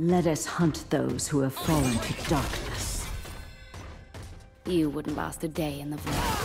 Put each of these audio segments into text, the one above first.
Let us hunt those who have fallen to darkness. You wouldn't last a day in the void.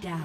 Down. Yes.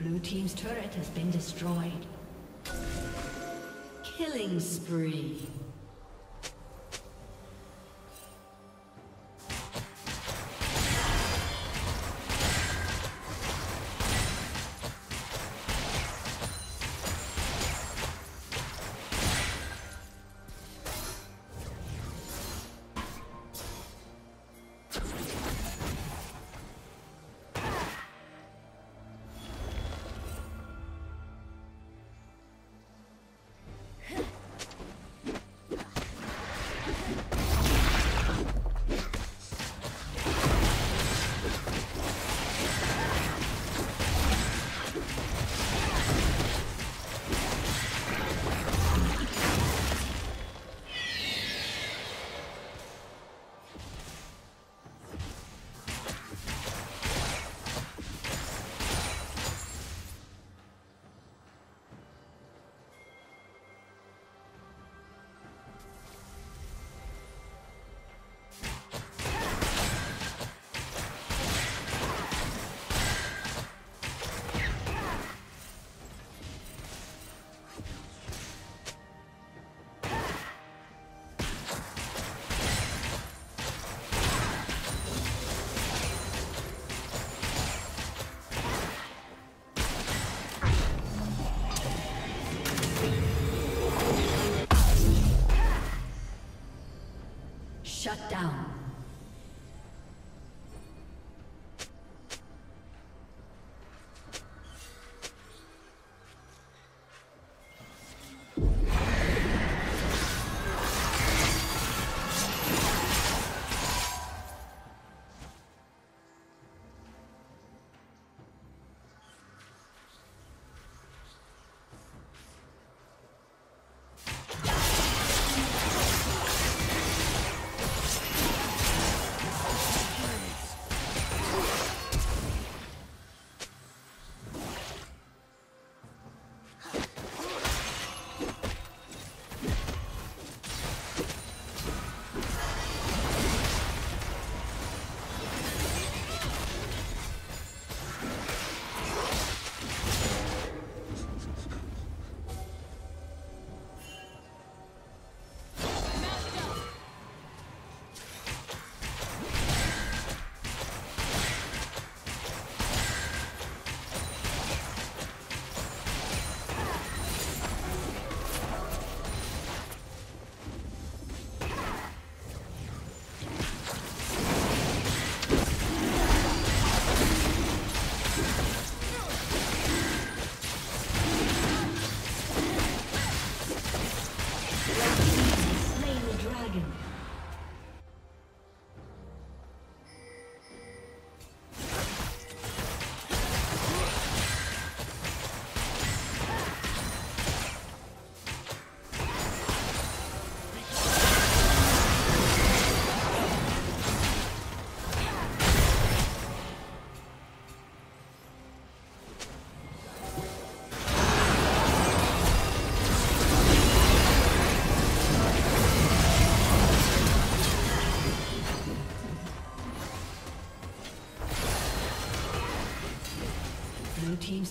Blue team's turret has been destroyed. Killing spree. Shut down. team's